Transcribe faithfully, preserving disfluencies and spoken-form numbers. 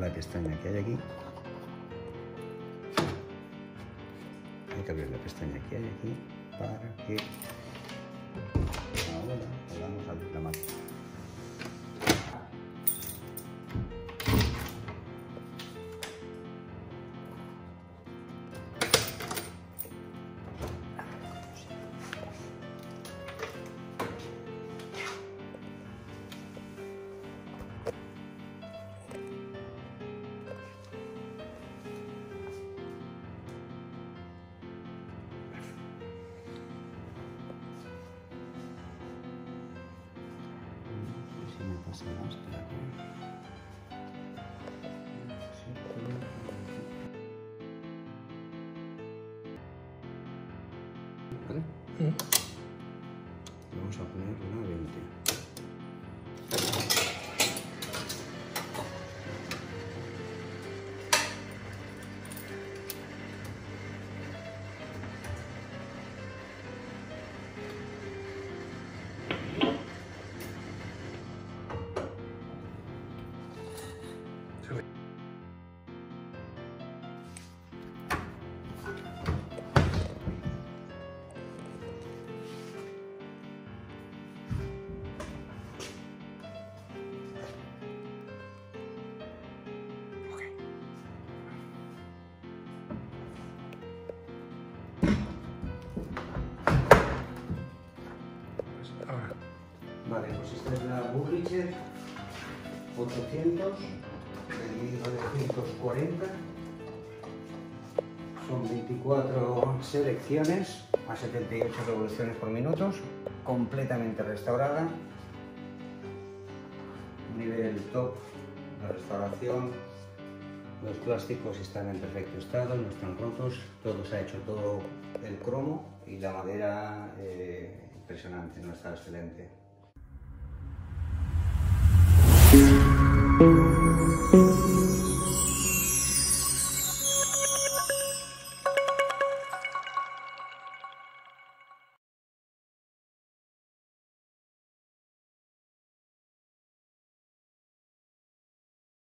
la pestaña que hay aquí. Hay que abrir la pestaña que hay aquí para que ahora podamos abrir la máquina. ¿Vale? Mm. Vamos a poner una veinte. Vale, pues esta es la Wurlitzer ochocientos de mil novecientos cuarenta. Son veinticuatro selecciones a setenta y ocho revoluciones por minuto, completamente restaurada. Nivel top de restauración. Los plásticos están en perfecto estado, no están rotos. Todo se ha hecho, todo el cromo y la madera eh, impresionante, no está excelente. Thank you.